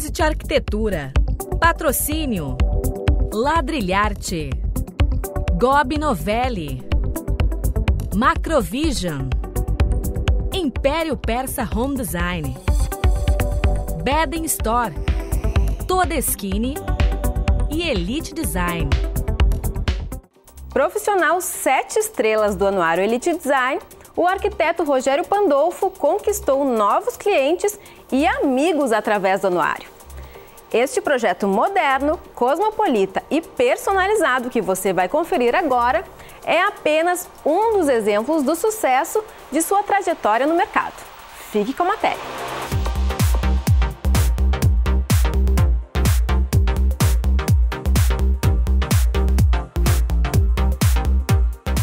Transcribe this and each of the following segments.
Transit Arquitetura, Patrocínio, Ladrilhart, Gobbi Novelle, Makrovision, Império Persa Home Design, Beden Store, Todeschini e Elite Design. Profissional 7 estrelas do Anuário Elite Design, o arquiteto Rogério Pandolfo conquistou novos clientes e amigos através do Anuário. Este projeto moderno, cosmopolita e personalizado que você vai conferir agora é apenas um dos exemplos do sucesso de sua trajetória no mercado. Fique com a matéria.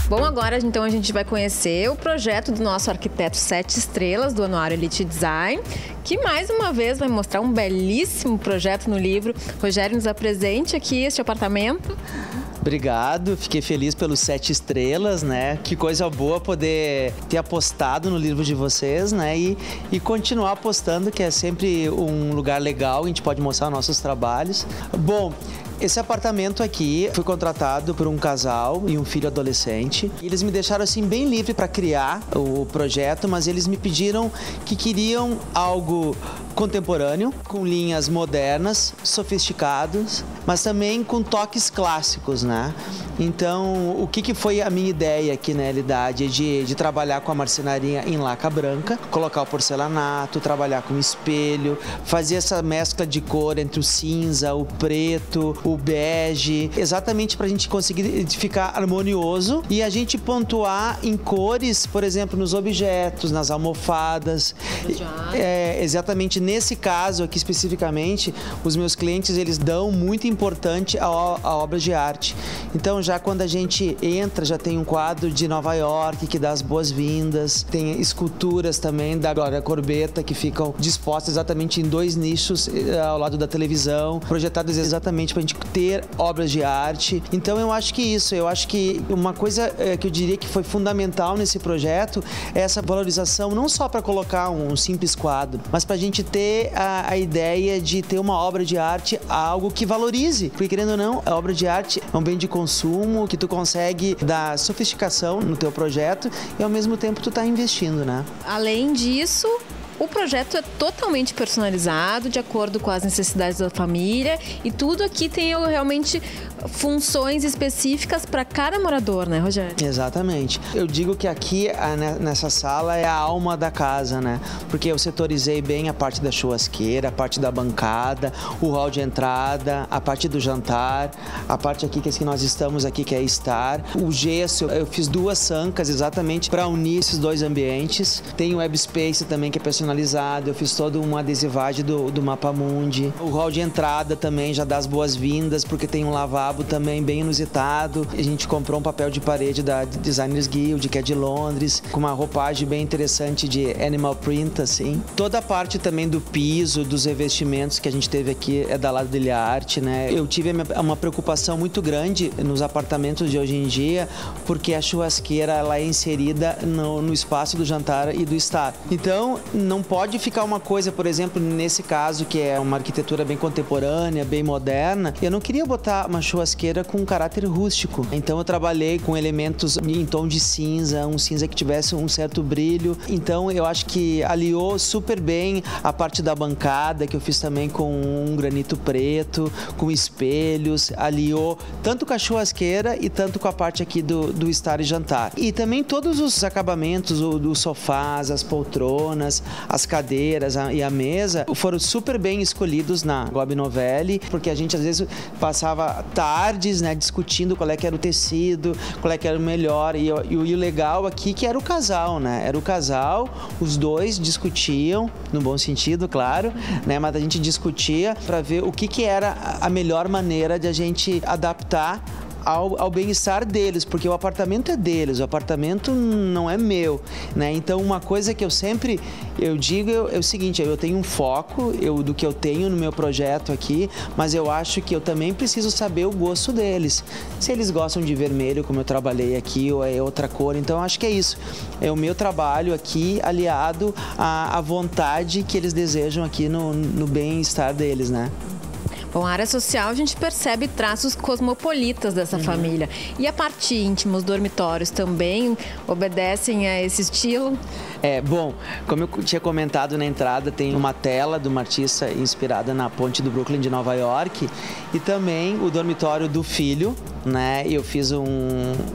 Bom, agora então a gente vai conhecer o projeto do nosso arquiteto 7 estrelas do Anuário Elite Design, que mais uma vez vai mostrar um belíssimo projeto no livro. Rogério, nos apresente aqui este apartamento. Obrigado, fiquei feliz pelos 7 estrelas, né? Que coisa boa poder ter apostado no livro de vocês, né? E continuar apostando, que é sempre um lugar legal, a gente pode mostrar nossos trabalhos. Bom, esse apartamento aqui foi contratado por um casal e um filho adolescente. Eles me deixaram assim bem livre para criar o projeto, mas eles me pediram que queriam algo contemporâneo, com linhas modernas, sofisticados, mas também com toques clássicos, né? Então, o que foi a minha ideia aqui na realidade de trabalhar com a marcenaria em laca branca, colocar o porcelanato, trabalhar com espelho, fazer essa mescla de cor entre o cinza, o preto, o bege, exatamente para a gente conseguir ficar harmonioso e a gente pontuar em cores, por exemplo, nos objetos, nas almofadas. É, exatamente. Nesse caso aqui especificamente, os meus clientes eles dão muito importante a obra de arte. Então já quando a gente entra, já tem um quadro de Nova York que dá as boas-vindas, tem esculturas também da Glória Corbetta que ficam dispostas exatamente em 2 nichos ao lado da televisão, projetadas exatamente para a gente ter obras de arte. Então eu acho que isso, eu acho que uma coisa que eu diria que foi fundamental nesse projeto é essa valorização não só para colocar um simples quadro, mas para a gente ter a ideia de ter uma obra de arte, algo que valorize, porque querendo ou não, a obra de arte é um bem de consumo, que tu consegue dar sofisticação no teu projeto e ao mesmo tempo tu tá investindo, né? Além disso, o projeto é totalmente personalizado, de acordo com as necessidades da família, e tudo aqui tem realmente funções específicas para cada morador, né, Rogério? Exatamente. Eu digo que aqui, nessa sala, é a alma da casa, né? Porque eu setorizei bem a parte da churrasqueira, a parte da bancada, o hall de entrada, a parte do jantar, a parte aqui que nós estamos aqui, que é estar. O gesso, eu fiz 2 sancas exatamente para unir esses 2 ambientes. Tem o web space também, que é personalizado. Eu fiz toda uma adesivagem do Mapa Mundi. O hall de entrada também já dá as boas-vindas, porque tem um lavabo também bem inusitado. A gente comprou um papel de parede da Designers Guild, que é de Londres, com uma roupagem bem interessante de animal print, assim. Toda a parte também do piso, dos revestimentos que a gente teve aqui é da Ladrilhart, né? Eu tive uma preocupação muito grande nos apartamentos de hoje em dia, porque a churrasqueira ela é inserida no espaço do jantar e do estar. Então, não pode ficar uma coisa, por exemplo, nesse caso, que é uma arquitetura bem contemporânea, bem moderna, eu não queria botar uma churrasqueira com um caráter rústico. Então eu trabalhei com elementos em tom de cinza, um cinza que tivesse um certo brilho. Então eu acho que aliou super bem a parte da bancada, que eu fiz também com um granito preto, com espelhos, aliou tanto com a churrasqueira e tanto com a parte aqui do estar e jantar. E também todos os acabamentos, os sofás, as poltronas, as cadeiras e a mesa foram super bem escolhidos na Gobbi Novelle, porque a gente às vezes passava tardes, né, discutindo qual é que era o tecido, qual é que era o melhor, e o legal aqui que era o casal, né? Era o casal, os dois discutiam, no bom sentido, claro, né? Mas a gente discutia para ver o que era a melhor maneira de a gente adaptar ao bem-estar deles, porque o apartamento é deles, o apartamento não é meu, né? Então uma coisa que eu sempre digo é o seguinte: eu tenho um foco do que eu tenho no meu projeto aqui, mas eu acho que eu também preciso saber o gosto deles. Se eles gostam de vermelho, como eu trabalhei aqui, ou é outra cor, então eu acho que é isso. É o meu trabalho aqui aliado à vontade que eles desejam aqui no bem-estar deles, né? Bom, a área social, a gente percebe traços cosmopolitas dessa família. E a parte íntima, os dormitórios também obedecem a esse estilo? É, bom, como eu tinha comentado na entrada, tem uma tela de uma artista inspirada na Ponte do Brooklyn de Nova York, e também o dormitório do filho, né? Eu fiz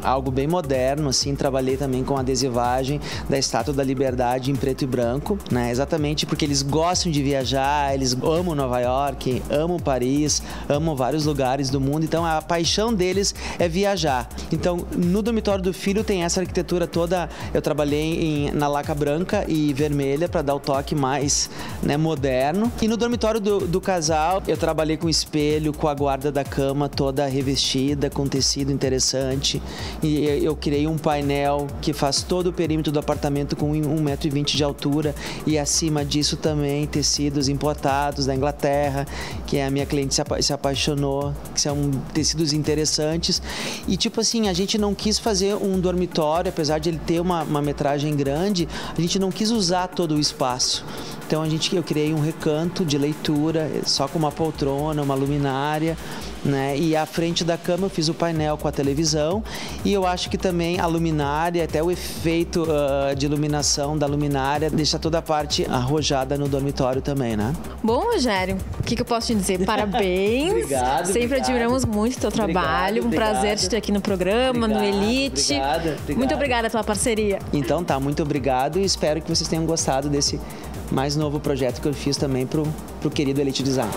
algo bem moderno, assim, trabalhei também com adesivagem da Estátua da Liberdade em preto e branco, né? Exatamente porque eles gostam de viajar, eles amam Nova York, amam Paris, amam vários lugares do mundo, então a paixão deles é viajar. Então, no dormitório do filho tem essa arquitetura toda, eu trabalhei na laca branca e vermelha para dar o toque mais, né, moderno. E no dormitório do casal, eu trabalhei com espelho, com a guarda da cama toda revestida, com tecido interessante, e eu criei um painel que faz todo o perímetro do apartamento com 1,20 m de altura, e acima disso também tecidos importados da Inglaterra, que a minha cliente se apaixonou, que são tecidos interessantes. E tipo assim, a gente não quis fazer um dormitório, apesar de ele ter uma metragem grande, a gente não quis usar todo o espaço. Então eu criei um recanto de leitura, só com uma poltrona, uma luminária, né? E à frente da cama eu fiz o painel com a televisão, e eu acho que também a luminária, até o efeito de iluminação da luminária, deixa toda a parte arrojada no dormitório também, né? Bom, Rogério, o que eu posso te dizer? Parabéns! Obrigado! Sempre admiramos muito o teu trabalho, um prazer te ter aqui no programa, no Elite. Obrigado. Muito obrigada pela parceria. Então tá, muito obrigado, e espero que vocês tenham gostado desse mais novo projeto que eu fiz também pro querido Elite Design.